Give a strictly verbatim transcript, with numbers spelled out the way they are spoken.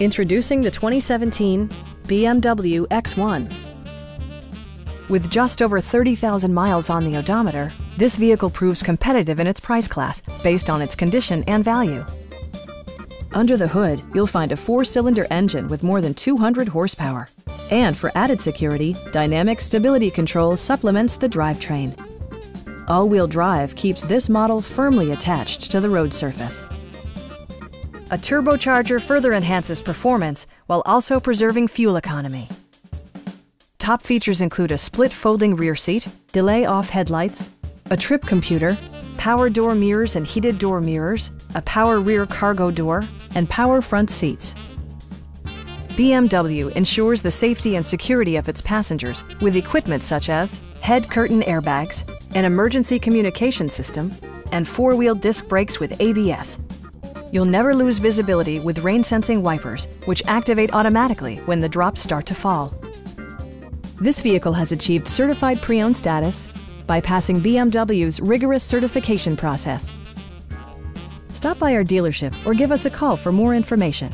Introducing the twenty seventeen B M W X one. With just over thirty thousand miles on the odometer, this vehicle proves competitive in its price class based on its condition and value. Under the hood, you'll find a four-cylinder engine with more than two hundred horsepower. And for added security, Dynamic Stability Control supplements the drivetrain. All-wheel drive keeps this model firmly attached to the road surface. A turbocharger further enhances performance while also preserving fuel economy. Top features include a split folding rear seat, delay-off headlights, a trip computer, power door mirrors and heated door mirrors, a power rear cargo door, and power front seats. B M W ensures the safety and security of its passengers with equipment such as head curtain airbags, an emergency communication system, and four-wheel disc brakes with A B S. You'll never lose visibility with rain-sensing wipers, which activate automatically when the drops start to fall. This vehicle has achieved certified pre-owned status by passing B M W's rigorous certification process. Stop by our dealership or give us a call for more information.